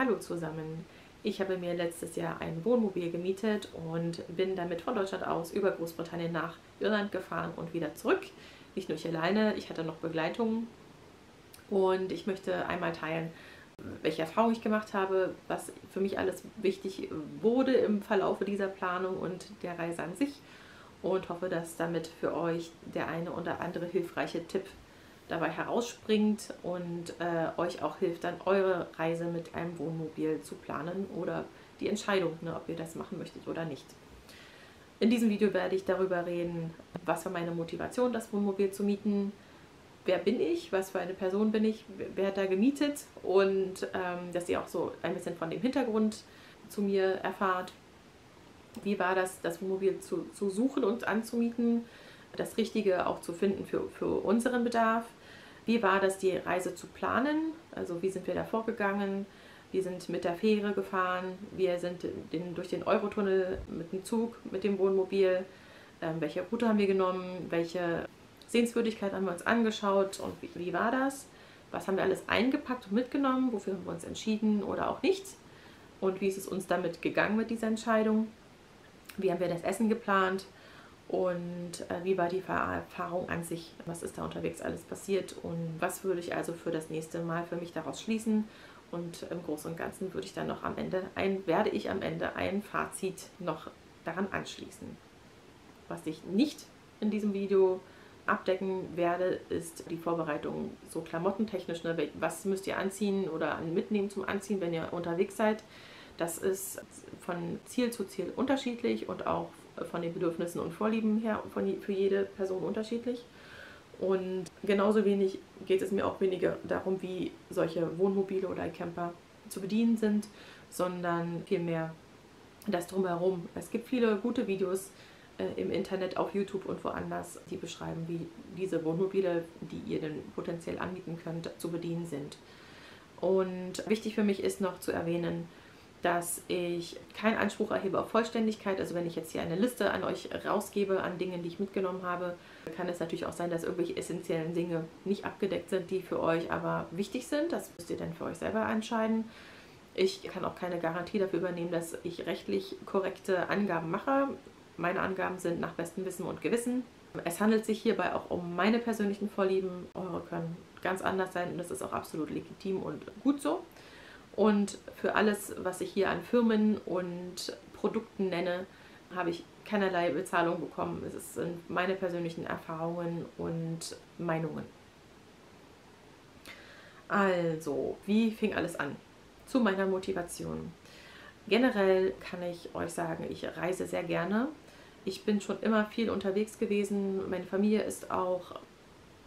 Hallo zusammen. Ich habe mir letztes Jahr ein Wohnmobil gemietet und bin damit von Deutschland aus über Großbritannien nach Irland gefahren und wieder zurück. Nicht nur ich alleine, ich hatte noch Begleitung. Und ich möchte einmal teilen, welche Erfahrungen ich gemacht habe, was für mich alles wichtig wurde im Verlaufe dieser Planung und der Reise an sich. Und hoffe, dass damit für euch der eine oder andere hilfreiche Tipp dabei herausspringt und euch auch hilft, dann eure Reise mit einem Wohnmobil zu planen oder die Entscheidung, ob ihr das machen möchtet oder nicht. In diesem Video werde ich darüber reden, was war meine Motivation, das Wohnmobil zu mieten, wer bin ich, was für eine Person bin ich, wer hat da gemietet und dass ihr auch so ein bisschen von dem Hintergrund zu mir erfahrt. Wie war das, das Wohnmobil zu suchen und anzumieten, das Richtige auch zu finden für unseren Bedarf. Wie war das, die Reise zu planen? Also wie sind wir da vorgegangen? Wir sind mit der Fähre gefahren, wir sind durch den Eurotunnel mit dem Zug, mit dem Wohnmobil. Welche Route haben wir genommen? Welche Sehenswürdigkeit haben wir uns angeschaut? Und wie war das? Was haben wir alles eingepackt und mitgenommen? Wofür haben wir uns entschieden oder auch nicht? Und wie ist es uns damit gegangen mit dieser Entscheidung? Wie haben wir das Essen geplant? Und wie war die Erfahrung an sich? Was ist da unterwegs alles passiert? Und was würde ich also für das nächste Mal für mich daraus schließen? Und im Großen und Ganzen würde ich dann noch werde ich am Ende ein Fazit noch daran anschließen. Was ich nicht in diesem Video abdecken werde, ist die Vorbereitung so klamottentechnisch. Was müsst ihr anziehen oder mitnehmen zum Anziehen, wenn ihr unterwegs seid? Das ist von Ziel zu Ziel unterschiedlich und auch von den Bedürfnissen und Vorlieben her für jede Person unterschiedlich. Und genauso wenig geht es mir auch weniger darum, wie solche Wohnmobile oder Camper zu bedienen sind, sondern vielmehr das Drumherum. Es gibt viele gute Videos im Internet, auf YouTube und woanders, die beschreiben, wie diese Wohnmobile, die ihr denn potenziell anbieten könnt, zu bedienen sind. Und wichtig für mich ist noch zu erwähnen, dass ich keinen Anspruch erhebe auf Vollständigkeit. Also wenn ich jetzt hier eine Liste an euch rausgebe, an Dingen, die ich mitgenommen habe, kann es natürlich auch sein, dass irgendwelche essentiellen Dinge nicht abgedeckt sind, die für euch aber wichtig sind. Das müsst ihr dann für euch selber entscheiden. Ich kann auch keine Garantie dafür übernehmen, dass ich rechtlich korrekte Angaben mache. Meine Angaben sind nach bestem Wissen und Gewissen. Es handelt sich hierbei auch um meine persönlichen Vorlieben. Eure können ganz anders sein und das ist auch absolut legitim und gut so. Und für alles, was ich hier an Firmen und Produkten nenne, habe ich keinerlei Bezahlung bekommen. Es sind meine persönlichen Erfahrungen und Meinungen. Also, wie fing alles an? Zu meiner Motivation. Generell kann ich euch sagen, ich reise sehr gerne. Ich bin schon immer viel unterwegs gewesen. Meine Familie ist auch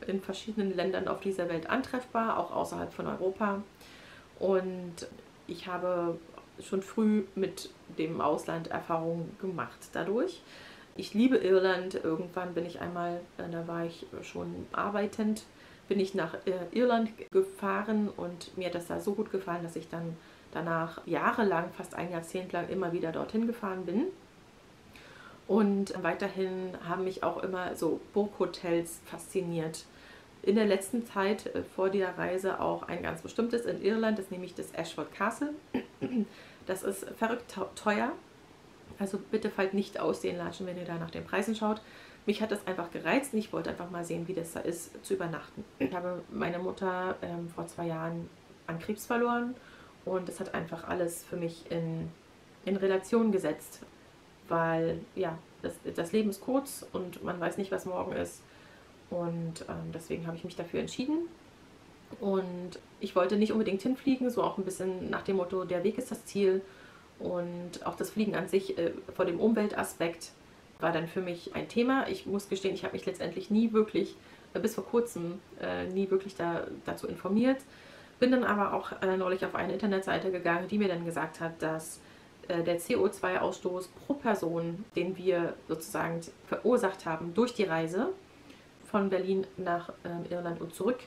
in verschiedenen Ländern auf dieser Welt antreffbar, auch außerhalb von Europa. Und ich habe schon früh mit dem Ausland Erfahrungen gemacht dadurch. Ich liebe Irland. Irgendwann bin ich einmal, da war ich schon arbeitend, bin ich nach Irland gefahren und mir hat das da so gut gefallen, dass ich dann danach jahrelang, fast ein Jahrzehnt lang immer wieder dorthin gefahren bin. Und weiterhin haben mich auch immer so Burghotels fasziniert. In der letzten Zeit vor der Reise auch ein ganz bestimmtes in Irland, das ist nämlich das Ashford Castle. Das ist verrückt teuer, also bitte fallt nicht aus den Latschen, wenn ihr da nach den Preisen schaut. Mich hat das einfach gereizt und ich wollte einfach mal sehen, wie das da ist, zu übernachten. Ich habe meine Mutter vor 2 Jahren an Krebs verloren und das hat einfach alles für mich in Relation gesetzt, weil ja, das Leben ist kurz und man weiß nicht, was morgen ist. Und deswegen habe ich mich dafür entschieden und ich wollte nicht unbedingt hinfliegen, so auch ein bisschen nach dem Motto, der Weg ist das Ziel und auch das Fliegen an sich vor dem Umweltaspekt war dann für mich ein Thema. Ich muss gestehen, ich habe mich letztendlich nie wirklich, bis vor kurzem, nie wirklich dazu informiert, bin dann aber auch neulich auf eine Internetseite gegangen, die mir dann gesagt hat, dass der CO2-Ausstoß pro Person, den wir sozusagen verursacht haben durch die Reise, von Berlin nach Irland und zurück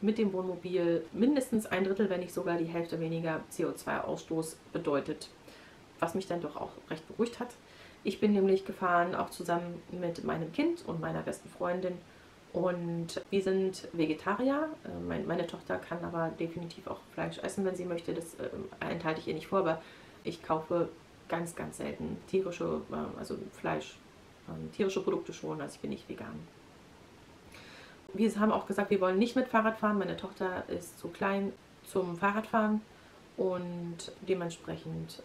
mit dem Wohnmobil mindestens 1/3, wenn nicht sogar die Hälfte weniger CO2-Ausstoß bedeutet, was mich dann doch auch recht beruhigt hat. Ich bin nämlich gefahren, auch zusammen mit meinem Kind und meiner besten Freundin Und wir sind Vegetarier. Meine Tochter kann aber definitiv auch Fleisch essen, wenn sie möchte. Das enthalte ich ihr nicht vor, aber ich kaufe ganz, ganz selten tierische, also Fleisch, tierische Produkte schon, also ich bin nicht vegan. Wir haben auch gesagt, wir wollen nicht mit Fahrrad fahren. Meine Tochter ist zu klein zum Fahrradfahren und dementsprechend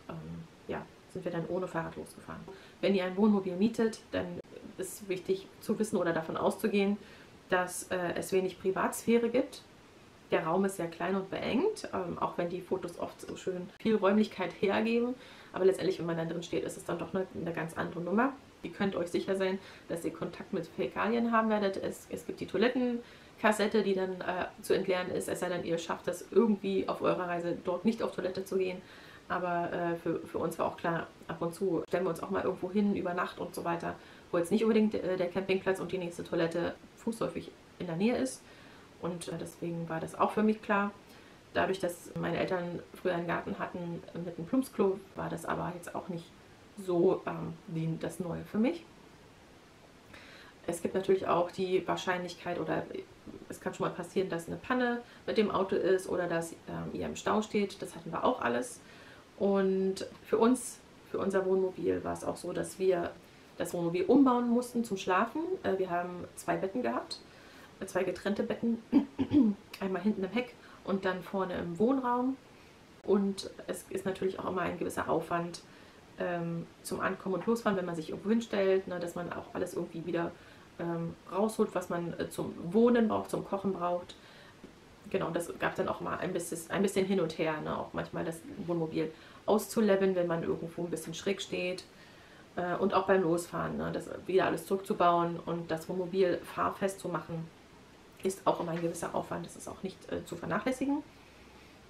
ja, sind wir dann ohne Fahrrad losgefahren. Wenn ihr ein Wohnmobil mietet, dann ist wichtig zu wissen oder davon auszugehen, dass es wenig Privatsphäre gibt. Der Raum ist sehr klein und beengt, auch wenn die Fotos oft so schön viel Räumlichkeit hergeben. Aber letztendlich, wenn man da drin steht, ist es dann doch eine ganz andere Nummer. Ihr könnt euch sicher sein, dass ihr Kontakt mit Fäkalien haben werdet. Es gibt die Toilettenkassette, die dann zu entleeren ist, es sei denn, ihr schafft das irgendwie auf eurer Reise, dort nicht auf Toilette zu gehen. Aber für uns war auch klar, ab und zu stellen wir uns auch mal irgendwo hin, über Nacht und so weiter, wo jetzt nicht unbedingt der Campingplatz und die nächste Toilette fußläufig in der Nähe ist. Und deswegen war das auch für mich klar. Dadurch, dass meine Eltern früher einen Garten hatten mit einem Plumpsklo, war das aber jetzt auch nicht so wie das Neue für mich. Es gibt natürlich auch die Wahrscheinlichkeit, oder es kann schon mal passieren, dass eine Panne mit dem Auto ist oder dass ihr im Stau steht. Das hatten wir auch alles. Und für uns, für unser Wohnmobil war es auch so, dass wir das Wohnmobil umbauen mussten zum Schlafen. Wir haben 2 Betten gehabt, 2 getrennte Betten, einmal hinten im Heck und dann vorne im Wohnraum. Und es ist natürlich auch immer ein gewisser Aufwand zum Ankommen und Losfahren, wenn man sich irgendwo hinstellt, ne, dass man auch alles irgendwie wieder rausholt, was man zum Wohnen braucht, zum Kochen braucht. Genau, das gab dann auch mal ein bisschen hin und her, ne? Auch manchmal das Wohnmobil auszuleveln, wenn man irgendwo ein bisschen schräg steht. Und auch beim Losfahren, ne? Das wieder alles zurückzubauen und das Wohnmobil fahrfest zu machen, ist auch immer ein gewisser Aufwand. Das ist auch nicht zu vernachlässigen.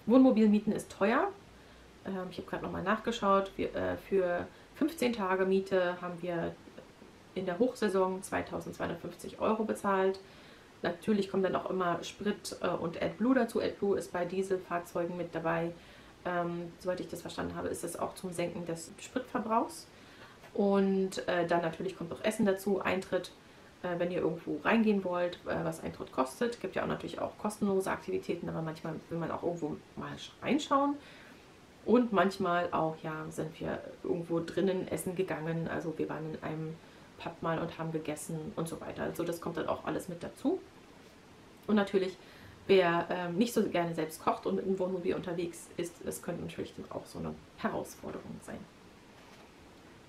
Wohnmobilmieten ist teuer. Ich habe gerade nochmal nachgeschaut. Für 15 Tage Miete haben wir in der Hochsaison 2.250 € bezahlt. Natürlich kommt dann auch immer Sprit und AdBlue dazu. AdBlue ist bei Dieselfahrzeugen mit dabei. Soweit ich das verstanden habe, ist das auch zum Senken des Spritverbrauchs. Und dann natürlich kommt noch Essen dazu, Eintritt, wenn ihr irgendwo reingehen wollt, was Eintritt kostet. Es gibt ja auch natürlich auch kostenlose Aktivitäten, aber manchmal will man auch irgendwo mal reinschauen. Und manchmal auch, ja, sind wir irgendwo drinnen essen gegangen. Also wir waren in einem Pub mal und haben gegessen und so weiter. Also das kommt dann auch alles mit dazu. Und natürlich, wer nicht so gerne selbst kocht und mit einem Wohnmobil unterwegs ist, es könnte natürlich dann auch so eine Herausforderung sein.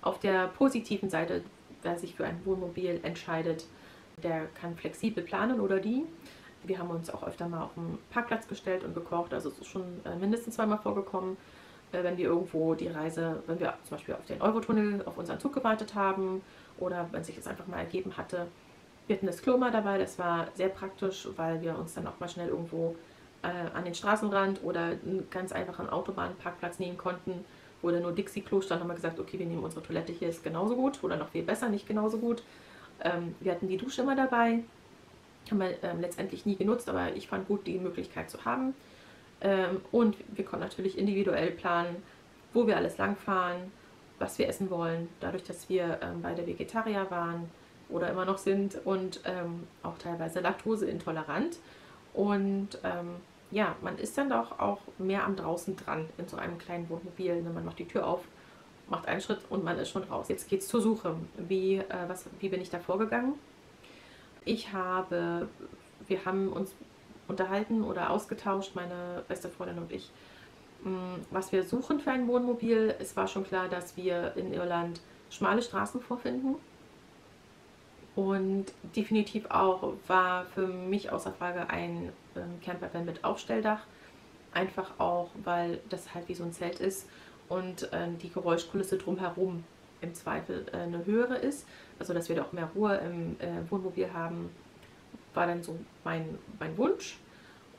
Auf der positiven Seite, wer sich für ein Wohnmobil entscheidet, der kann flexibel planen oder die. Wir haben uns auch öfter mal auf den Parkplatz gestellt und gekocht. Also es ist schon mindestens 2-mal vorgekommen, wenn wir irgendwo die Reise, wenn wir zum Beispiel auf den Eurotunnel, auf unseren Zug gewartet haben oder wenn sich das einfach mal ergeben hatte. Wir hatten das Klo mal dabei, das war sehr praktisch, weil wir uns dann auch mal schnell irgendwo an den Straßenrand oder einen ganz einfachen Autobahnparkplatz nehmen konnten, wo dann nur Dixie-Klo stand, haben wir gesagt, okay, wir nehmen unsere Toilette hier, ist genauso gut oder noch viel besser, nicht genauso gut. Wir hatten die Dusche immer dabei, haben wir letztendlich nie genutzt, aber ich fand gut, die Möglichkeit zu haben. Und wir konnten natürlich individuell planen, wo wir alles langfahren, was wir essen wollen, dadurch, dass wir beide Vegetarier waren oder immer noch sind und auch teilweise laktoseintolerant. Und ja, man ist dann doch auch mehr am draußen dran in so einem kleinen Wohnmobil. Man macht die Tür auf, macht einen Schritt und man ist schon raus. Jetzt geht es zur Suche. Wie bin ich da vorgegangen? Wir haben uns unterhalten oder ausgetauscht, meine beste Freundin und ich, was wir suchen für ein Wohnmobil. Es war schon klar, dass wir in Irland schmale Straßen vorfinden. Und definitiv auch war für mich außer Frage ein Campervan mit Aufstelldach. Einfach auch, weil das halt wie so ein Zelt ist und die Geräuschkulisse drumherum im Zweifel eine höhere ist. Also dass wir da auch mehr Ruhe im Wohnmobil haben, war dann so mein Wunsch.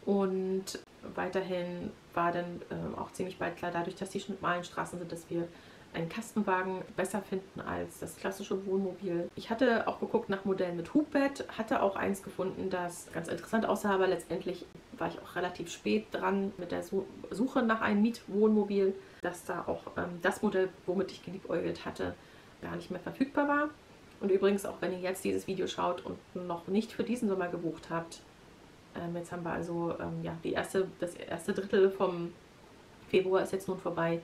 Und weiterhin war dann auch ziemlich bald klar, dadurch, dass die schmalen Straßen sind, dass wir einen Kastenwagen besser finden als das klassische Wohnmobil. Ich hatte auch geguckt nach Modellen mit Hubbett, hatte auch eins gefunden, das ganz interessant aussah, aber letztendlich war ich auch relativ spät dran mit der Suche nach einem Mietwohnmobil, dass da auch das Modell, womit ich geliebäugelt hatte, gar nicht mehr verfügbar war. Und übrigens, auch wenn ihr jetzt dieses Video schaut und noch nicht für diesen Sommer gebucht habt, jetzt haben wir also ja, das erste Drittel vom Februar ist jetzt nun vorbei.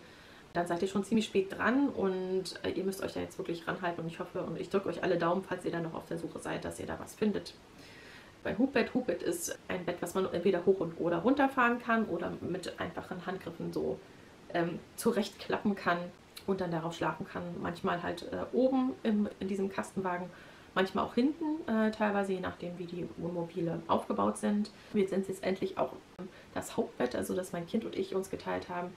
Dann seid ihr schon ziemlich spät dran und ihr müsst euch da jetzt wirklich ranhalten. Und ich hoffe und ich drücke euch alle Daumen, falls ihr da noch auf der Suche seid, dass ihr da was findet. Bei Hubbett. Hubbett ist ein Bett, was man entweder hoch und oder runterfahren kann oder mit einfachen Handgriffen so zurechtklappen kann und dann darauf schlafen kann. Manchmal halt oben in diesem Kastenwagen, manchmal auch hinten, teilweise je nachdem, wie die Wohnmobile aufgebaut sind. Wir sind jetzt endlich auch das Hauptbett, also das mein Kind und ich uns geteilt haben,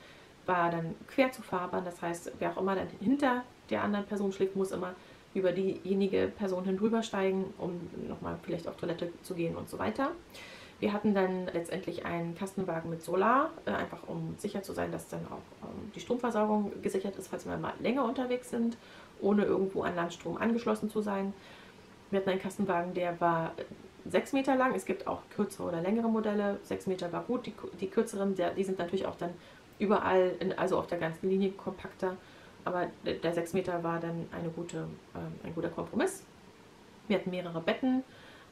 war dann quer zu fahrbahn. Das heißt, wer auch immer dann hinter der anderen Person schläft, muss immer über diejenige Person hinüber steigen, um nochmal vielleicht auf Toilette zu gehen und so weiter. Wir hatten dann letztendlich einen Kastenwagen mit Solar, einfach um sicher zu sein, dass dann auch die Stromversorgung gesichert ist, falls wir mal länger unterwegs sind, ohne irgendwo an Landstrom angeschlossen zu sein. Wir hatten einen Kastenwagen, der war 6 Meter lang. Es gibt auch kürzere oder längere Modelle. 6 Meter war gut. Die kürzeren, die sind natürlich auch dann überall, also auf der ganzen Linie kompakter. Aber der 6 Meter war dann ein guter Kompromiss. Wir hatten mehrere Betten.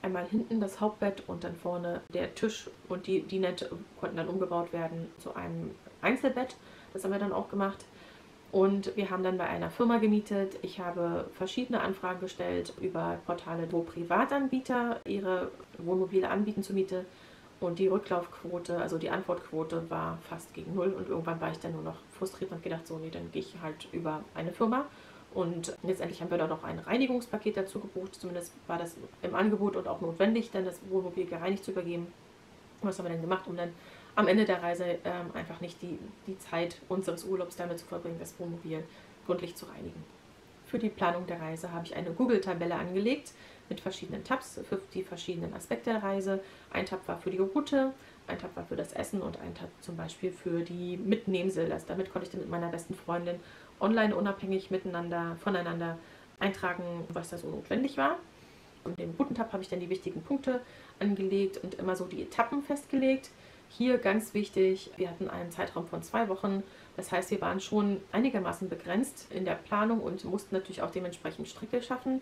Einmal hinten das Hauptbett und dann vorne der Tisch und die Dinette konnten dann umgebaut werden zu einem Einzelbett. Das haben wir dann auch gemacht. Und wir haben dann bei einer Firma gemietet. Ich habe verschiedene Anfragen gestellt über Portale, wo Privatanbieter ihre Wohnmobile anbieten zur Miete. Und die Rücklaufquote, also die Antwortquote, war fast gegen 0. Und irgendwann war ich dann nur noch frustriert und gedacht, so nee, dann gehe ich halt über eine Firma. Und letztendlich haben wir dann noch ein Reinigungspaket dazu gebucht. Zumindest war das im Angebot und auch notwendig, dann das Wohnmobil gereinigt zu übergeben. Was haben wir denn gemacht, um dann am Ende der Reise einfach nicht die Zeit unseres Urlaubs damit zu verbringen, das Wohnmobil gründlich zu reinigen. Für die Planung der Reise habe ich eine Google-Tabelle angelegt mit verschiedenen Tabs für die verschiedenen Aspekte der Reise. Ein Tab war für die Route, ein Tab war für das Essen und ein Tab zum Beispiel für die Mitnehmsellers. Damit konnte ich dann mit meiner besten Freundin online unabhängig voneinander eintragen, was da so notwendig war. Und im Routentab habe ich dann die wichtigen Punkte angelegt und immer so die Etappen festgelegt. Hier ganz wichtig, wir hatten einen Zeitraum von 2 Wochen. Das heißt, wir waren schon einigermaßen begrenzt in der Planung und mussten natürlich auch dementsprechend Strecke schaffen.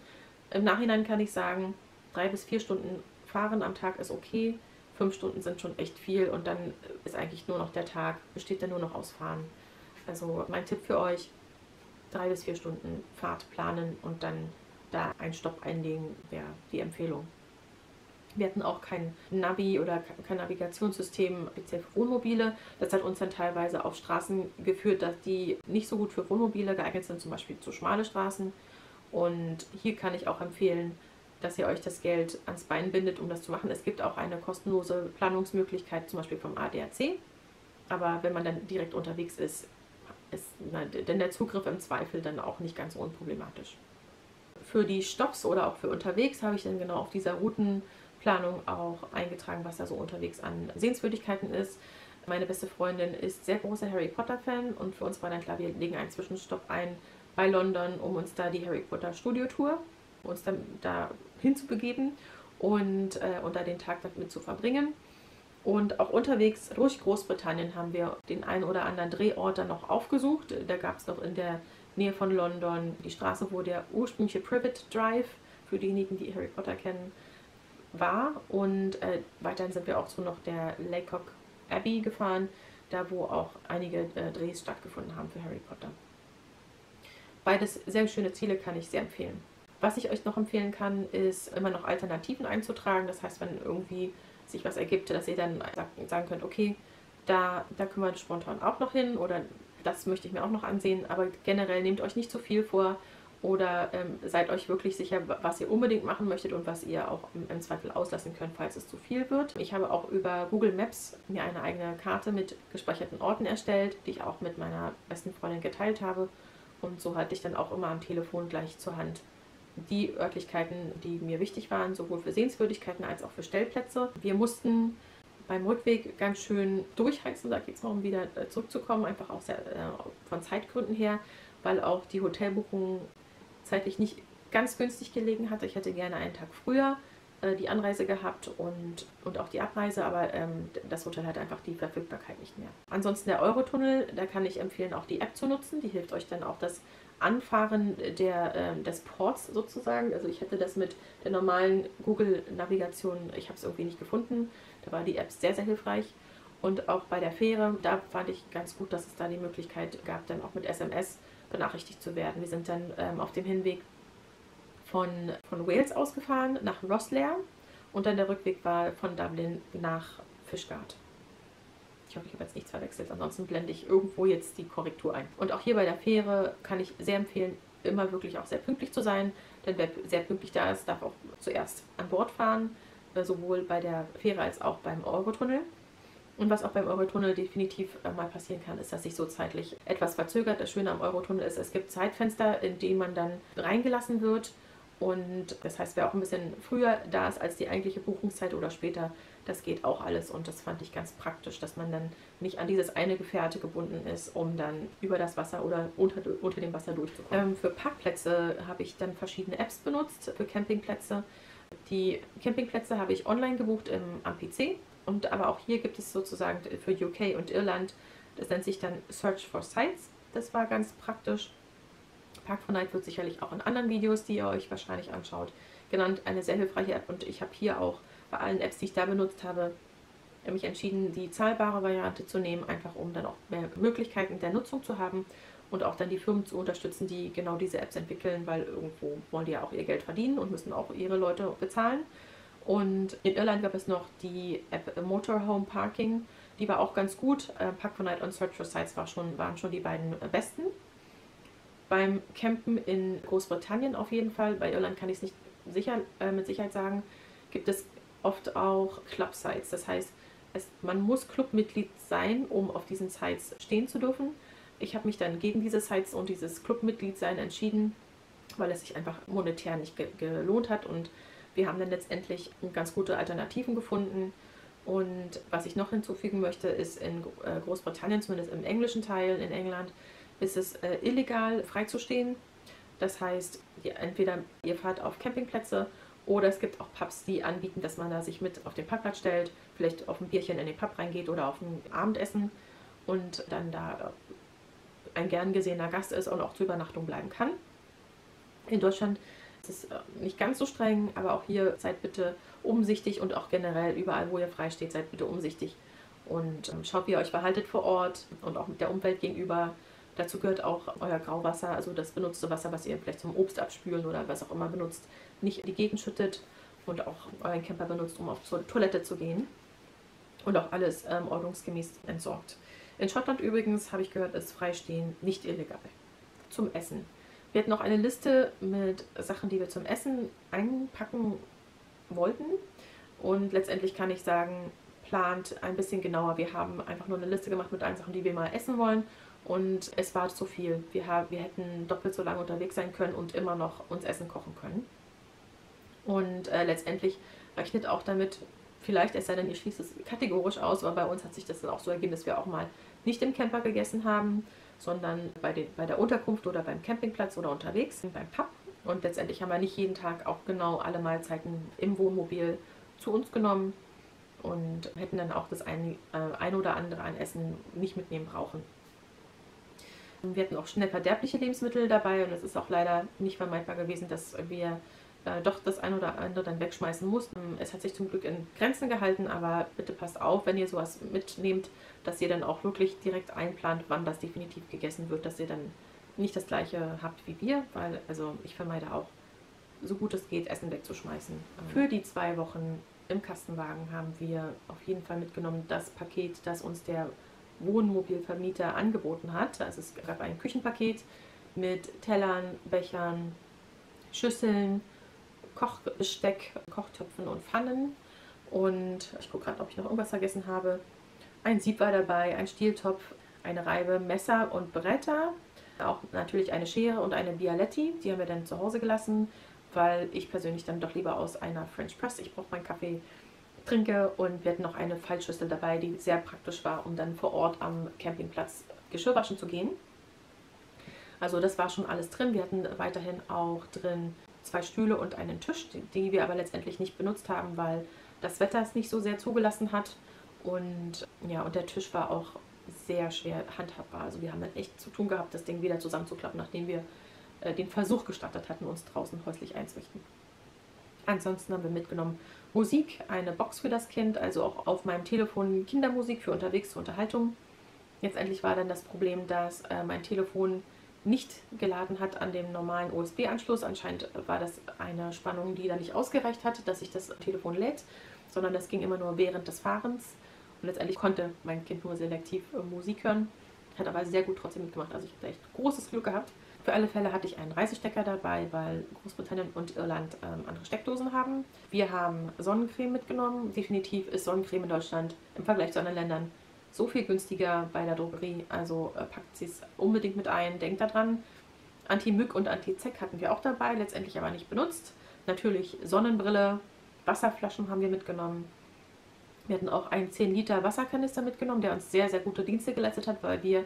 Im Nachhinein kann ich sagen, 3 bis 4 Stunden Fahren am Tag ist okay. 5 Stunden sind schon echt viel und dann ist eigentlich nur noch der Tag, besteht dann nur noch aus Fahren. Also mein Tipp für euch, 3 bis 4 Stunden Fahrt planen und dann da einen Stopp einlegen, wäre die Empfehlung. Wir hatten auch kein Navi oder kein Navigationssystem speziell für Wohnmobile. Das hat uns dann teilweise auf Straßen geführt, dass die nicht so gut für Wohnmobile geeignet sind, zum Beispiel zu schmale Straßen. Und hier kann ich auch empfehlen, dass ihr euch das Geld ans Bein bindet, um das zu machen. Es gibt auch eine kostenlose Planungsmöglichkeit, zum Beispiel vom ADAC. Aber wenn man dann direkt unterwegs ist, ist denn der Zugriff im Zweifel dann auch nicht ganz unproblematisch. Für die Stops oder auch für unterwegs habe ich dann genau auf dieser Routenplanung auch eingetragen, was da so unterwegs an Sehenswürdigkeiten ist. Meine beste Freundin ist sehr großer Harry Potter-Fan und für uns war dann klar, wir legen einen Zwischenstopp ein bei London, um uns da die Harry Potter Studio-Tour, uns dann da hinzubegeben und da den Tag damit zu verbringen. Und auch unterwegs durch Großbritannien haben wir den einen oder anderen Drehort dann noch aufgesucht. Da gab es noch in der Nähe von London die Straße, wo der ursprüngliche Privet Drive, für diejenigen, die Harry Potter kennen, war. Und weiterhin sind wir auch so noch der Lacock Abbey gefahren, da wo auch einige Drehs stattgefunden haben für Harry Potter. Beides sehr schöne Ziele, kann ich sehr empfehlen. Was ich euch noch empfehlen kann, ist immer noch Alternativen einzutragen. Das heißt, wenn irgendwie sich was ergibt, dass ihr dann sagen könnt, okay, da können wir spontan auch noch hin oder das möchte ich mir auch noch ansehen. Aber generell nehmt euch nicht zu viel vor oder seid euch wirklich sicher, was ihr unbedingt machen möchtet und was ihr auch im Zweifel auslassen könnt, falls es zu viel wird. Ich habe auch über Google Maps mir eine eigene Karte mit gespeicherten Orten erstellt, die ich auch mit meiner besten Freundin geteilt habe. Und so hatte ich dann auch immer am Telefon gleich zur Hand die Örtlichkeiten, die mir wichtig waren, sowohl für Sehenswürdigkeiten als auch für Stellplätze. Wir mussten beim Rückweg ganz schön durchheizen, da geht es mal um wieder zurückzukommen, einfach auch sehr, von Zeitgründen her, weil auch die Hotelbuchung zeitlich nicht ganz günstig gelegen hatte. Ich hätte gerne einen Tag früher die Anreise gehabt und auch die Abreise, aber das Hotel hat einfach die Verfügbarkeit nicht mehr. Ansonsten der Eurotunnel, da kann ich empfehlen, auch die App zu nutzen. Die hilft euch dann auch das Anfahren des Ports sozusagen. Also ich hätte das mit der normalen Google-Navigation, ich habe es irgendwie nicht gefunden. Da war die App sehr, sehr hilfreich. Und auch bei der Fähre, da fand ich ganz gut, dass es da die Möglichkeit gab, dann auch mit SMS benachrichtigt zu werden. Wir sind dann auf dem Hinweg von Wales ausgefahren nach Rosslare und dann der Rückweg war von Dublin nach Fischgard. Ich hoffe, ich habe jetzt nichts verwechselt, ansonsten blende ich irgendwo jetzt die Korrektur ein. Und auch hier bei der Fähre kann ich sehr empfehlen, immer wirklich auch sehr pünktlich zu sein, denn wer sehr pünktlich da ist, darf auch zuerst an Bord fahren, sowohl bei der Fähre als auch beim Eurotunnel. Und was auch beim Eurotunnel definitiv mal passieren kann, ist, dass sich so zeitlich etwas verzögert. Das Schöne am Eurotunnel ist, es gibt Zeitfenster, in denen man dann reingelassen wird. Und das heißt, wer auch ein bisschen früher da ist als die eigentliche Buchungszeit oder später, das geht auch alles. Und das fand ich ganz praktisch, dass man dann nicht an dieses eine Gefährte gebunden ist, um dann über das Wasser oder unter dem Wasser durchzukommen. Für Parkplätze habe ich dann verschiedene Apps benutzt, für Campingplätze. Die Campingplätze habe ich online gebucht am PC. Und aber auch hier gibt es sozusagen für UK und Irland, das nennt sich dann Search for Sites. Das war ganz praktisch. Park4Night wird sicherlich auch in anderen Videos, die ihr euch wahrscheinlich anschaut, genannt. Eine sehr hilfreiche App und ich habe hier auch bei allen Apps, die ich da benutzt habe, mich entschieden, die zahlbare Variante zu nehmen, einfach um dann auch mehr Möglichkeiten der Nutzung zu haben und auch dann die Firmen zu unterstützen, die genau diese Apps entwickeln, weil irgendwo wollen die ja auch ihr Geld verdienen und müssen auch ihre Leute bezahlen. Und in Irland gab es noch die App Motorhome Parking, die war auch ganz gut. Park4Night und Search for Sites waren schon die beiden besten. Beim Campen in Großbritannien auf jeden Fall, bei Irland kann ich es nicht mit Sicherheit sagen, gibt es oft auch Club-Sites. Das heißt, man muss Clubmitglied sein, um auf diesen Sites stehen zu dürfen. Ich habe mich dann gegen diese Sites und dieses Clubmitgliedsein entschieden, weil es sich einfach monetär nicht gelohnt hat und wir haben dann letztendlich ganz gute Alternativen gefunden. Und was ich noch hinzufügen möchte, ist in Großbritannien, zumindest im englischen Teil, in England, ist es illegal, freizustehen. Das heißt, entweder ihr fahrt auf Campingplätze oder es gibt auch Pubs, die anbieten, dass man da sich mit auf den Parkplatz stellt, vielleicht auf ein Bierchen in den Pub reingeht oder auf ein Abendessen und dann da ein gern gesehener Gast ist und auch zur Übernachtung bleiben kann. In Deutschland ist nicht ganz so streng, aber auch hier seid bitte umsichtig und auch generell überall, wo ihr frei steht, seid bitte umsichtig und schaut, wie ihr euch verhaltet vor Ort und auch mit der Umwelt gegenüber. Dazu gehört auch euer Grauwasser, also das benutzte Wasser, was ihr vielleicht zum Obst abspülen oder was auch immer benutzt, nicht in die Gegend schüttet und auch euren Camper benutzt, um auf zur Toilette zu gehen und auch alles ordnungsgemäß entsorgt. In Schottland übrigens, habe ich gehört, ist Freistehen nicht illegal. Zum Essen. Wir hatten noch eine Liste mit Sachen, die wir zum Essen einpacken wollten und letztendlich kann ich sagen, plant ein bisschen genauer. Wir haben einfach nur eine Liste gemacht mit allen Sachen, die wir mal essen wollen und es war zu viel. Wir hätten doppelt so lange unterwegs sein können und immer noch uns Essen kochen können. Und letztendlich rechnet auch damit, vielleicht, es sei denn, ihr schließt es kategorisch aus, aber bei uns hat sich das dann auch so ergeben, dass wir auch mal nicht im Camper gegessen haben, sondern bei der Unterkunft oder beim Campingplatz oder unterwegs, beim Pub. Und letztendlich haben wir nicht jeden Tag auch genau alle Mahlzeiten im Wohnmobil zu uns genommen und hätten dann auch das ein oder andere an Essen nicht mitnehmen brauchen. Wir hatten auch schnell verderbliche Lebensmittel dabei und es ist auch leider nicht vermeidbar gewesen, dass wir doch das ein oder andere dann wegschmeißen mussten. Es hat sich zum Glück in Grenzen gehalten, aber bitte passt auf, wenn ihr sowas mitnehmt, dass ihr dann auch wirklich direkt einplant, wann das definitiv gegessen wird, dass ihr dann nicht das Gleiche habt wie wir, weil also ich vermeide auch, so gut es geht, Essen wegzuschmeißen. Für die 2 Wochen im Kastenwagen haben wir auf jeden Fall mitgenommen das Paket, das uns der Wohnmobilvermieter angeboten hat. Also es gab ein Küchenpaket mit Tellern, Bechern, Schüsseln, Kochbesteck, Kochtöpfen und Pfannen und ich gucke gerade, ob ich noch irgendwas vergessen habe. Ein Sieb war dabei, ein Stieltopf, eine Reibe, Messer und Bretter, auch natürlich eine Schere und eine Bialetti, die haben wir dann zu Hause gelassen, weil ich persönlich dann doch lieber aus einer French Press, ich brauche meinen Kaffee, trinke und wir hatten noch eine Fallschüssel dabei, die sehr praktisch war, um dann vor Ort am Campingplatz Geschirr waschen zu gehen. Also das war schon alles drin, wir hatten weiterhin auch drin 2 Stühle und einen Tisch, die wir aber letztendlich nicht benutzt haben, weil das Wetter es nicht so sehr zugelassen hat. Und ja, und der Tisch war auch sehr schwer handhabbar. Also wir haben dann echt zu tun gehabt, das Ding wieder zusammenzuklappen, nachdem wir den Versuch gestartet hatten, uns draußen häuslich einzurichten. Ansonsten haben wir mitgenommen Musik, eine Box für das Kind, also auch auf meinem Telefon Kindermusik für unterwegs zur Unterhaltung. Letztendlich war dann das Problem, dass mein Telefon nicht geladen hat an dem normalen USB-Anschluss. Anscheinend war das eine Spannung, die da nicht ausgereicht hatte, dass sich das Telefon lädt, sondern das ging immer nur während des Fahrens. Und letztendlich konnte mein Kind nur selektiv Musik hören, hat aber sehr gut trotzdem mitgemacht. Also ich habe echt großes Glück gehabt. Für alle Fälle hatte ich einen Reisestecker dabei, weil Großbritannien und Irland andere Steckdosen haben. Wir haben Sonnencreme mitgenommen. Definitiv ist Sonnencreme in Deutschland im Vergleich zu anderen Ländern so viel günstiger bei der Drogerie. Also packt sie es unbedingt mit ein, denkt daran. Anti-Mück und Anti-Zeck hatten wir auch dabei, letztendlich aber nicht benutzt. Natürlich Sonnenbrille, Wasserflaschen haben wir mitgenommen. Wir hatten auch einen 10 Liter Wasserkanister mitgenommen, der uns sehr, sehr gute Dienste geleistet hat, weil wir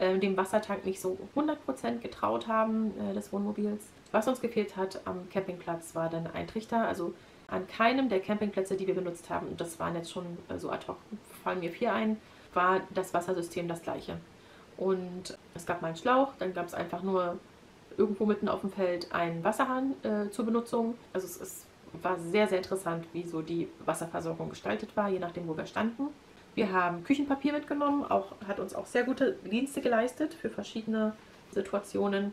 dem Wassertank nicht so 100% getraut haben des Wohnmobils. Was uns gefehlt hat am Campingplatz war dann ein Trichter. Also an keinem der Campingplätze, die wir benutzt haben, und das waren jetzt schon so ad hoc, fallen mir 4 ein, war das Wassersystem das gleiche. Und es gab mal einen Schlauch, dann gab es einfach nur irgendwo mitten auf dem Feld einen Wasserhahn zur Benutzung. Also es war sehr, sehr interessant, wie so die Wasserversorgung gestaltet war, je nachdem, wo wir standen. Wir haben Küchenpapier mitgenommen, hat uns auch sehr gute Dienste geleistet für verschiedene Situationen.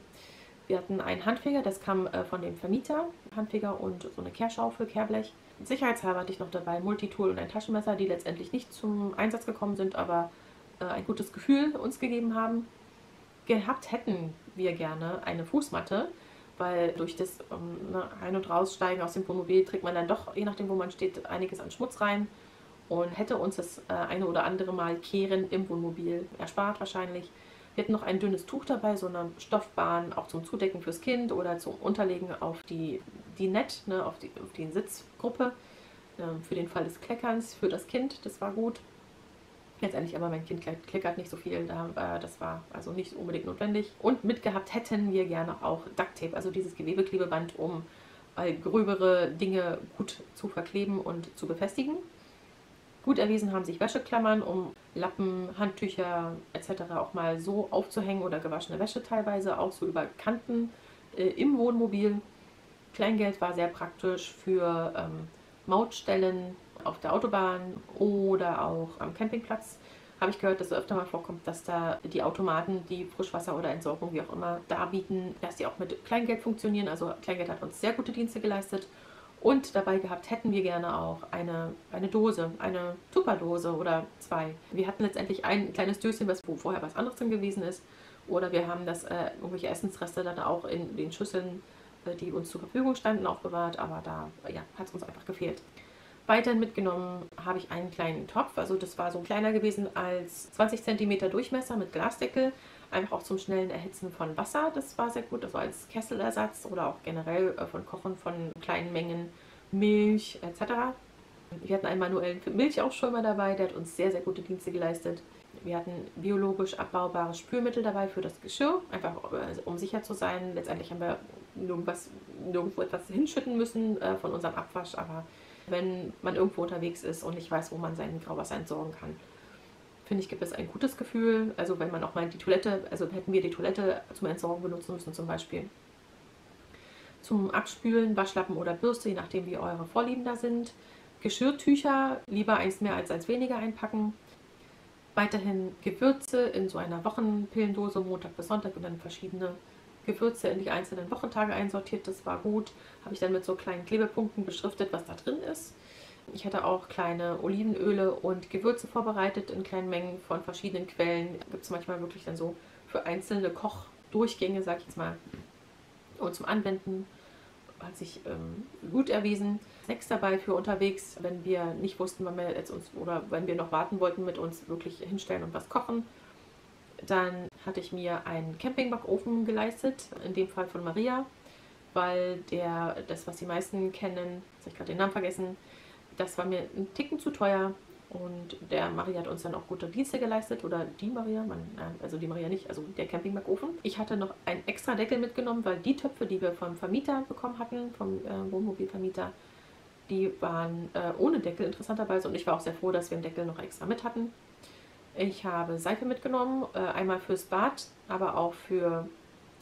Wir hatten einen Handfeger, das kam von dem Vermieter, Handfeger und so eine Kehrschaufel, Kehrblech. Sicherheitshalber hatte ich noch dabei Multitool und ein Taschenmesser, die letztendlich nicht zum Einsatz gekommen sind, aber ein gutes Gefühl uns gegeben haben. Gehabt hätten wir gerne eine Fußmatte, weil durch das Ein- und Raussteigen aus dem Wohnmobil trägt man dann doch, je nachdem wo man steht, einiges an Schmutz rein. Und hätte uns das eine oder andere Mal Kehren im Wohnmobil erspart wahrscheinlich. Wir hatten noch ein dünnes Tuch dabei, so eine Stoffbahn, auch zum Zudecken fürs Kind oder zum Unterlegen auf die Dinette, ne, auf die Sitzgruppe. Für den Fall des Kleckerns, für das Kind, das war gut. Letztendlich aber mein Kind kleckert nicht so viel, das war also nicht unbedingt notwendig. Und mitgehabt hätten wir gerne auch Ducktape, also dieses Gewebeklebeband, um gröbere Dinge gut zu verkleben und zu befestigen. Gut erwiesen haben sich Wäscheklammern, um Lappen, Handtücher etc. auch mal so aufzuhängen oder gewaschene Wäsche teilweise, auch so über Kanten im Wohnmobil. Kleingeld war sehr praktisch für Mautstellen auf der Autobahn oder auch am Campingplatz. Habe ich gehört, dass es öfter mal vorkommt, dass da die Automaten, die Frischwasser oder Entsorgung, wie auch immer, darbieten, dass die auch mit Kleingeld funktionieren. Also Kleingeld hat uns sehr gute Dienste geleistet. Und dabei gehabt hätten wir gerne auch eine Dose, eine Tupperdose oder 2. Wir hatten letztendlich ein kleines Döschen, wo vorher was anderes drin gewesen ist. Oder wir haben irgendwelche Essensreste dann auch in den Schüsseln, die uns zur Verfügung standen, aufbewahrt. Aber da ja, hat es uns einfach gefehlt. Weiterhin mitgenommen habe ich einen kleinen Topf. Also das war so kleiner gewesen als 20 cm Durchmesser mit Glasdeckel. Einfach auch zum schnellen Erhitzen von Wasser, das war sehr gut, also als Kesselersatz oder auch generell von Kochen von kleinen Mengen Milch etc. Wir hatten einen manuellen Milchaufschäumer dabei, der hat uns sehr, sehr gute Dienste geleistet. Wir hatten biologisch abbaubares Spülmittel dabei für das Geschirr, einfach um sicher zu sein. Letztendlich haben wir nirgendwo etwas hinschütten müssen von unserem Abwasch, aber wenn man irgendwo unterwegs ist und nicht weiß, wo man sein Grauwasser entsorgen kann, finde ich, gibt es ein gutes Gefühl. Also wenn man auch mal die Toilette, also hätten wir die Toilette zum Entsorgen benutzen müssen zum Beispiel. Zum Abspülen, Waschlappen oder Bürste, je nachdem wie eure Vorlieben da sind. Geschirrtücher, lieber eins mehr als eins weniger einpacken. Weiterhin Gewürze in so einer Wochenpillendose, Montag bis Sonntag, und dann verschiedene Gewürze in die einzelnen Wochentage einsortiert. Das war gut. Habe ich dann mit so kleinen Klebepunkten beschriftet, was da drin ist. Ich hatte auch kleine Olivenöle und Gewürze vorbereitet in kleinen Mengen von verschiedenen Quellen. Gibt es manchmal wirklich dann so für einzelne Kochdurchgänge, sag ich jetzt mal. Und zum Anwenden hat sich gut erwiesen. Snacks dabei für unterwegs, wenn wir nicht wussten, wann wir jetzt oder wenn wir noch warten wollten, mit uns wirklich hinstellen und was kochen. Dann hatte ich mir einen Campingbackofen geleistet, in dem Fall von Maria, weil das, was die meisten kennen, jetzt habe ich gerade den Namen vergessen, das war mir ein Ticken zu teuer Und der Maria hat uns dann auch gute Dienste geleistet, oder die Maria, also die Maria nicht, also der Campingbackofen. Ich hatte noch einen extra Deckel mitgenommen, weil die Töpfe, die wir vom Vermieter bekommen hatten, vom Wohnmobilvermieter, die waren ohne Deckel interessanterweise, und ich war auch sehr froh, dass wir einen Deckel noch extra mit hatten. Ich habe Seife mitgenommen, einmal fürs Bad, aber auch für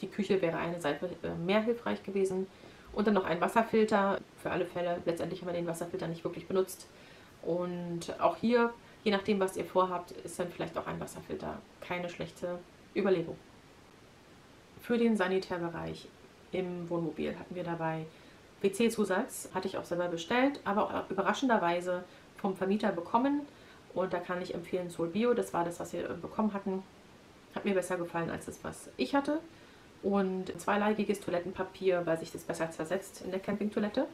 die Küche wäre eine Seife mehr hilfreich gewesen. Und dann noch ein Wasserfilter für alle Fälle. Letztendlich haben wir den Wasserfilter nicht wirklich benutzt. Und auch hier, je nachdem, was ihr vorhabt, ist dann vielleicht auch ein Wasserfilter keine schlechte Überlegung. Für den Sanitärbereich im Wohnmobil hatten wir dabei WC-Zusatz, hatte ich auch selber bestellt, aber auch überraschenderweise vom Vermieter bekommen. Und da kann ich empfehlen Solbio, das war das, was wir bekommen hatten. Hat mir besser gefallen als das, was ich hatte. Und zweileigiges Toilettenpapier, weil sich das besser zersetzt in der Campingtoilette.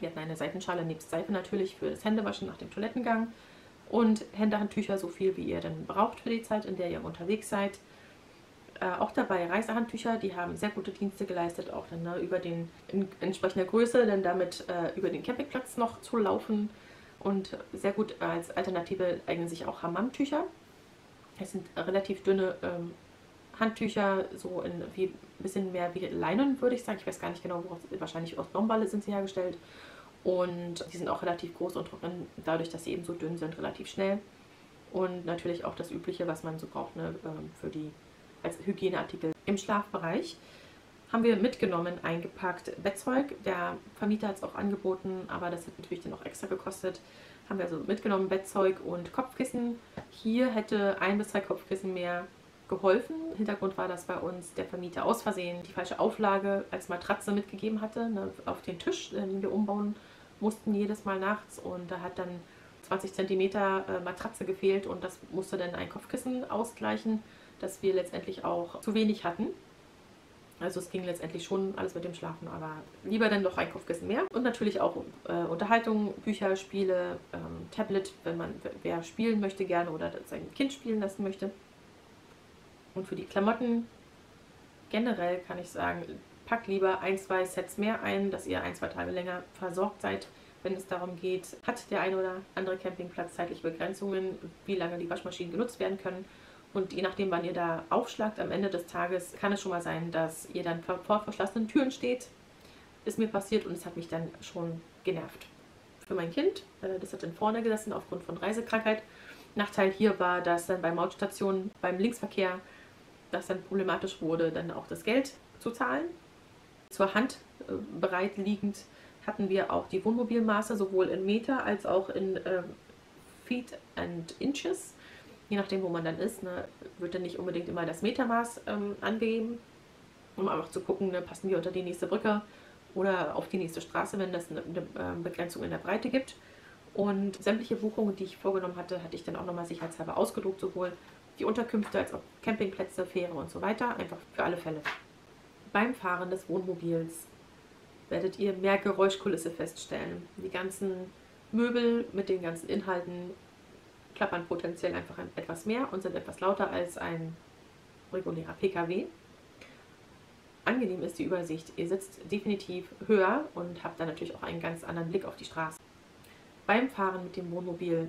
Wir hatten eine Seitenschale nebst Seife natürlich für das Händewaschen nach dem Toilettengang und Händehandtücher so viel, wie ihr dann braucht für die Zeit, in der ihr unterwegs seid. Auch dabei Reisehandtücher, die haben sehr gute Dienste geleistet, auch dann über den in entsprechender Größe, dann damit über den Campingplatz noch zu laufen. Und sehr gut als Alternative eignen sich auch Hammamtücher. Es sind relativ dünne Handtücher, so wie, ein bisschen mehr wie Leinen, würde ich sagen. Ich weiß gar nicht genau, wahrscheinlich aus Baumwolle sind sie hergestellt. Und die sind auch relativ groß und trocknen, dadurch, dass sie eben so dünn sind, relativ schnell. Und natürlich auch das Übliche, was man so braucht, für die als Hygieneartikel. Im Schlafbereich haben wir mitgenommen, eingepackt Bettzeug. Der Vermieter hat es auch angeboten, aber das hat natürlich dann auch extra gekostet. Haben wir also mitgenommen Bettzeug und Kopfkissen. Hier hätte 1 bis 2 Kopfkissen mehr geholfen. Hintergrund war, dass bei uns der Vermieter aus Versehen die falsche Auflage als Matratze mitgegeben hatte, auf den Tisch, den wir umbauen mussten jedes Mal nachts, und da hat dann 20 cm Matratze gefehlt, und das musste dann ein Kopfkissen ausgleichen, das wir letztendlich auch zu wenig hatten. Also es ging letztendlich schon alles mit dem Schlafen, aber lieber dann doch ein Kopfkissen mehr. Und natürlich auch Unterhaltung, Bücher, Spiele, Tablet, wenn man wer spielen möchte gerne oder sein Kind spielen lassen möchte. Und für die Klamotten generell kann ich sagen, packt lieber 1, 2 Sets mehr ein, dass ihr 1, 2 Tage länger versorgt seid, wenn es darum geht. Hat der ein oder andere Campingplatz zeitliche Begrenzungen, wie lange die Waschmaschinen genutzt werden können? Und je nachdem, wann ihr da aufschlagt, am Ende des Tages kann es schon mal sein, dass ihr dann vor verschlossenen Türen steht. Ist mir passiert, und es hat mich dann schon genervt. Für mein Kind, das hat dann vorne gesessen aufgrund von Reisekrankheit. Nachteil hier war, dass dann bei Mautstationen, beim Linksverkehr, dass dann problematisch wurde, dann auch das Geld zu zahlen. Zur Hand bereit liegend hatten wir auch die Wohnmobilmaße, sowohl in Meter als auch in Feet and Inches. Je nachdem, wo man dann ist, wird dann nicht unbedingt immer das Metermaß angegeben, um einfach zu gucken, passen wir unter die nächste Brücke oder auf die nächste Straße, wenn das eine Begrenzung in der Breite gibt. Und sämtliche Buchungen, die ich vorgenommen hatte, hatte ich dann auch nochmal sicherheitshalber ausgedruckt, sowohl die Unterkünfte als auch Campingplätze, Fähre und so weiter, einfach für alle Fälle. Beim Fahren des Wohnmobils werdet ihr mehr Geräuschkulisse feststellen. Die ganzen Möbel mit den ganzen Inhalten klappern potenziell einfach etwas mehr und sind etwas lauter als ein regulärer PKW. Angenehm ist die Übersicht. Ihr sitzt definitiv höher und habt dann natürlich auch einen ganz anderen Blick auf die Straße. Beim Fahren mit dem Wohnmobil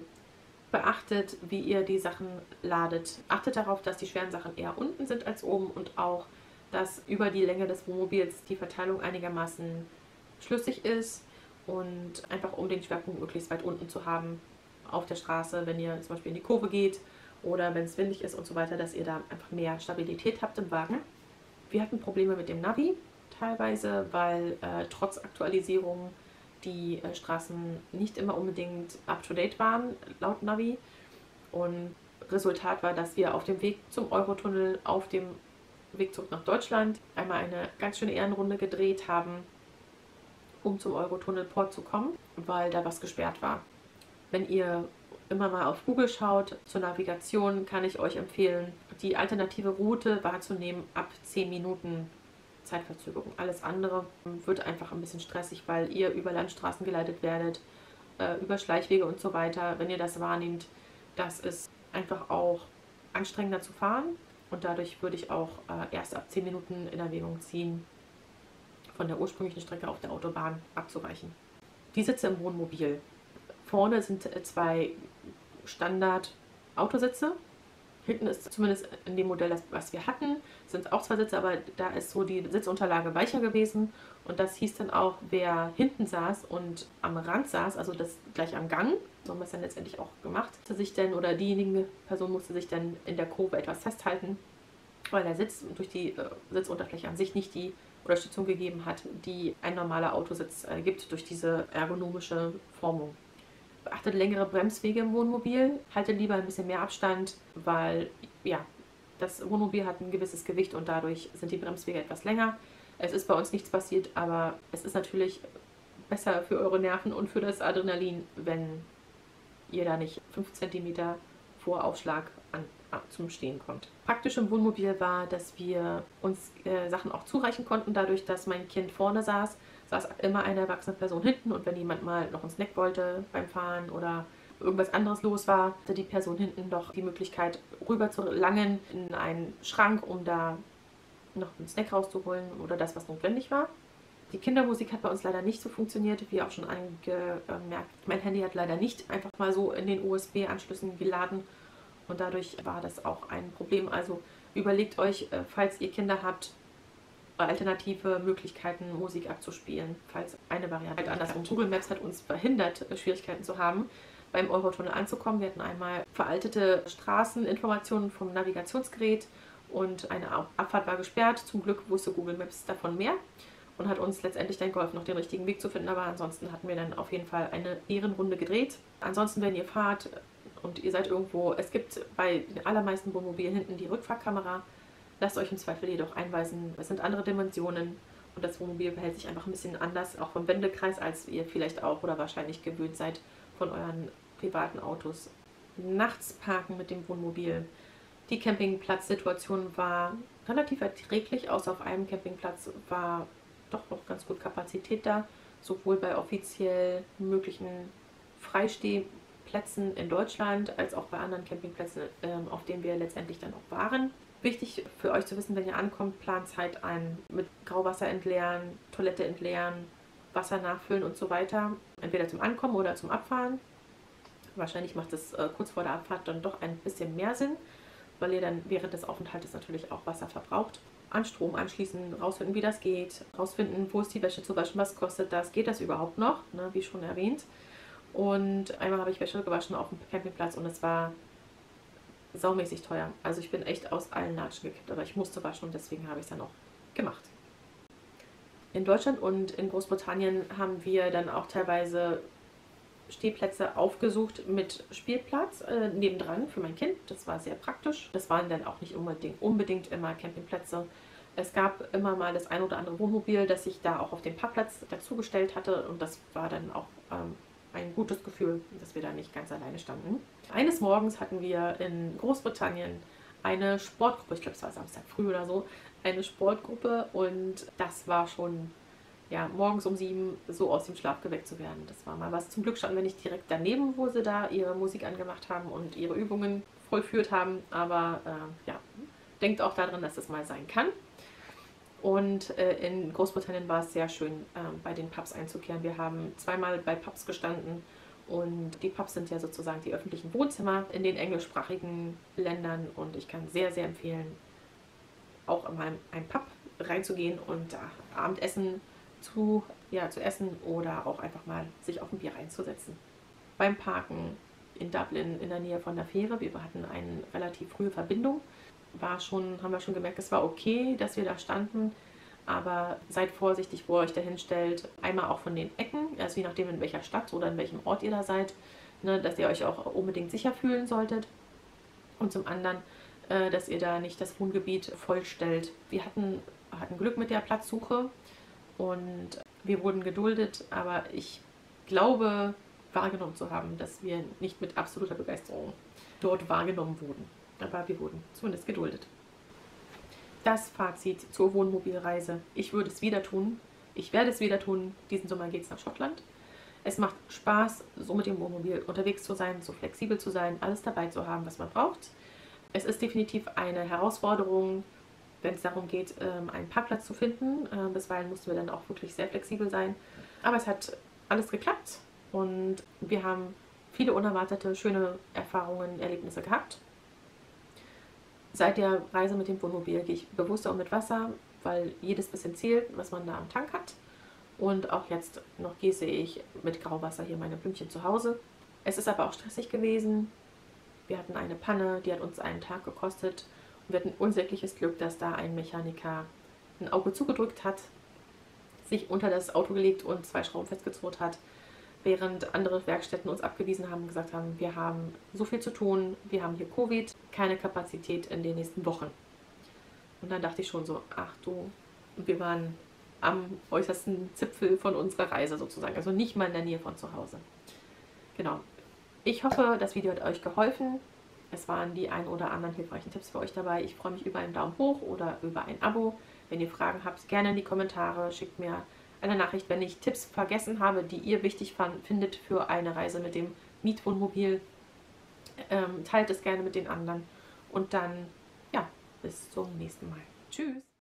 beachtet, wie ihr die Sachen ladet. Achtet darauf, dass die schweren Sachen eher unten sind als oben, und auch, dass über die Länge des Wohnmobils die Verteilung einigermaßen schlüssig ist, und einfach um den Schwerpunkt möglichst weit unten zu haben auf der Straße, wenn ihr zum Beispiel in die Kurve geht oder wenn es windig ist und so weiter, dass ihr da einfach mehr Stabilität habt im Wagen. Wir hatten Probleme mit dem Navi teilweise, weil trotz Aktualisierung die Straßen nicht immer unbedingt up-to-date waren, laut Navi. Und Resultat war, dass wir auf dem Weg zum Eurotunnel, auf dem Weg zurück nach Deutschland, einmal eine ganz schöne Ehrenrunde gedreht haben, um zum Eurotunnelport zu kommen, weil da was gesperrt war. Wenn ihr immer mal auf Google schaut, zur Navigation, kann ich euch empfehlen, die alternative Route wahrzunehmen ab 10 Minuten. Zeitverzögerung. Alles andere wird einfach ein bisschen stressig, weil ihr über Landstraßen geleitet werdet, über Schleichwege und so weiter. Wenn ihr das wahrnehmt, das ist einfach auch anstrengender zu fahren, und dadurch würde ich auch erst ab 10 Minuten in Erwägung ziehen, von der ursprünglichen Strecke auf der Autobahn abzuweichen. Die Sitze im Wohnmobil. Vorne sind 2 Standard-Autositze. Hinten ist zumindest in dem Modell, was wir hatten, sind auch zwei Sitze, aber da ist so die Sitzunterlage weicher gewesen. Und das hieß dann auch, wer hinten saß und am Rand saß, also das gleich am Gang, so haben wir es dann letztendlich auch gemacht, oder diejenige Person musste sich dann in der Kurve etwas festhalten, weil der Sitz durch die Sitzunterfläche an sich nicht die Unterstützung gegeben hat, die ein normaler Autositz gibt durch diese ergonomische Formung. Achtet längere Bremswege im Wohnmobil, haltet lieber ein bisschen mehr Abstand, weil ja, das Wohnmobil hat ein gewisses Gewicht und dadurch sind die Bremswege etwas länger. Es ist bei uns nichts passiert, aber es ist natürlich besser für eure Nerven und für das Adrenalin, wenn ihr da nicht 5 cm vor Aufschlag zum Stehen kommt. Praktisch im Wohnmobil war, dass wir uns Sachen auch zureichen konnten, dadurch, dass mein Kind vorne saß. Saß immer eine erwachsene Person hinten und wenn jemand mal noch einen Snack wollte beim Fahren oder irgendwas anderes los war, hatte die Person hinten noch die Möglichkeit, rüber zu langen in einen Schrank, um da noch einen Snack rauszuholen oder das, was notwendig war. Die Kindermusik hat bei uns leider nicht so funktioniert, wie auch schon angemerkt. Mein Handy hat leider nicht einfach mal so in den USB-Anschlüssen geladen und dadurch war das auch ein Problem. Also überlegt euch, falls ihr Kinder habt, alternative Möglichkeiten, Musik abzuspielen, falls eine Variante halt andersrum. Google Maps hat uns verhindert, Schwierigkeiten zu haben, beim Eurotunnel anzukommen. Wir hatten einmal veraltete Straßeninformationen vom Navigationsgerät und eine Abfahrt war gesperrt. Zum Glück wusste Google Maps davon mehr und hat uns letztendlich dann geholfen, noch den richtigen Weg zu finden. Aber ansonsten hatten wir dann auf jeden Fall eine Ehrenrunde gedreht. Ansonsten, wenn ihr fahrt und ihr seid irgendwo, es gibt bei den allermeisten Wohnmobilen hinten die Rückfahrkamera. Lasst euch im Zweifel jedoch einweisen, es sind andere Dimensionen und das Wohnmobil verhält sich einfach ein bisschen anders, auch vom Wendekreis, als ihr vielleicht auch oder wahrscheinlich gewöhnt seid von euren privaten Autos. Nachts parken mit dem Wohnmobil. Die Campingplatzsituation war relativ erträglich, außer auf einem Campingplatz war doch noch ganz gut Kapazität da, sowohl bei offiziell möglichen Freistehplätzen in Deutschland als auch bei anderen Campingplätzen, auf denen wir letztendlich dann auch waren. Wichtig für euch zu wissen, wenn ihr ankommt, plant Zeit ein mit Grauwasser entleeren, Toilette entleeren, Wasser nachfüllen und so weiter. Entweder zum Ankommen oder zum Abfahren. Wahrscheinlich macht es kurz vor der Abfahrt dann doch ein bisschen mehr Sinn, weil ihr dann während des Aufenthaltes natürlich auch Wasser verbraucht. An Strom anschließen, rausfinden, wie das geht, rausfinden, wo ist die Wäsche zu waschen, was kostet das, geht das überhaupt noch, ne, wie schon erwähnt. Und einmal habe ich Wäsche gewaschen auf dem Campingplatz und es war saumäßig teuer. Also ich bin echt aus allen Latschen gekippt, aber ich musste waschen und deswegen habe ich es dann auch gemacht. In Deutschland und in Großbritannien haben wir dann auch teilweise Stehplätze aufgesucht mit Spielplatz nebendran für mein Kind. Das war sehr praktisch. Das waren dann auch nicht unbedingt immer Campingplätze. Es gab immer mal das ein oder andere Wohnmobil, das ich da auch auf dem Parkplatz dazugestellt hatte und das war dann auch ein gutes Gefühl, dass wir da nicht ganz alleine standen. Eines Morgens hatten wir in Großbritannien eine Sportgruppe, ich glaube es war Samstag früh oder so, eine Sportgruppe und das war schon, ja, morgens um 7 so aus dem Schlaf geweckt zu werden. Das war mal was. Zum Glück standen wir nicht direkt daneben, wo sie da ihre Musik angemacht haben und ihre Übungen vollführt haben, aber ja, denkt auch daran, dass das mal sein kann. Und in Großbritannien war es sehr schön, bei den Pubs einzukehren. Wir haben zweimal bei Pubs gestanden und die Pubs sind ja sozusagen die öffentlichen Wohnzimmer in den englischsprachigen Ländern und ich kann sehr, sehr empfehlen, auch mal in einen Pub reinzugehen und Abendessen zu essen oder auch einfach mal sich auf ein Bier reinzusetzen. Beim Parken in Dublin in der Nähe von der Fähre, wir hatten eine relativ frühe Verbindung, haben wir schon gemerkt, es war okay, dass wir da standen, aber seid vorsichtig, wo ihr euch da hinstellt. Einmal auch von den Ecken, also je nachdem in welcher Stadt oder in welchem Ort ihr da seid, ne, dass ihr euch auch unbedingt sicher fühlen solltet. Und zum anderen, dass ihr da nicht das Wohngebiet vollstellt. Wir hatten Glück mit der Platzsuche und wir wurden geduldet, aber ich glaube, wahrgenommen zu haben, dass wir nicht mit absoluter Begeisterung dort wahrgenommen wurden. Aber wir wurden zumindest geduldet. Das Fazit zur Wohnmobilreise. Ich würde es wieder tun. Ich werde es wieder tun. Diesen Sommer geht es nach Schottland. Es macht Spaß, so mit dem Wohnmobil unterwegs zu sein, so flexibel zu sein, alles dabei zu haben, was man braucht. Es ist definitiv eine Herausforderung, wenn es darum geht, einen Parkplatz zu finden. Bisweilen mussten wir dann auch wirklich sehr flexibel sein. Aber es hat alles geklappt und wir haben viele unerwartete, schöne Erfahrungen, Erlebnisse gehabt. Seit der Reise mit dem Wohnmobil gehe ich bewusster um mit Wasser, weil jedes bisschen zählt, was man da am Tank hat. Und auch jetzt noch gieße ich mit Grauwasser hier meine Blümchen zu Hause. Es ist aber auch stressig gewesen. Wir hatten eine Panne, die hat uns einen Tag gekostet. Und wir hatten unsägliches Glück, dass da ein Mechaniker ein Auge zugedrückt hat, sich unter das Auto gelegt und 2 Schrauben festgezurrt hat, während andere Werkstätten uns abgewiesen haben und gesagt haben, wir haben so viel zu tun, wir haben hier Covid, keine Kapazität in den nächsten Wochen. Und dann dachte ich schon so, ach du, und wir waren am äußersten Zipfel von unserer Reise sozusagen, also nicht mal in der Nähe von zu Hause. Genau. Ich hoffe, das Video hat euch geholfen. Es waren die ein oder anderen hilfreichen Tipps für euch dabei. Ich freue mich über einen Daumen hoch oder über ein Abo. Wenn ihr Fragen habt, gerne in die Kommentare. Schickt mir eine Nachricht, wenn ich Tipps vergessen habe, die ihr wichtig findet für eine Reise mit dem Mietwohnmobil. Teilt es gerne mit den anderen. Und dann, ja, bis zum nächsten Mal. Tschüss!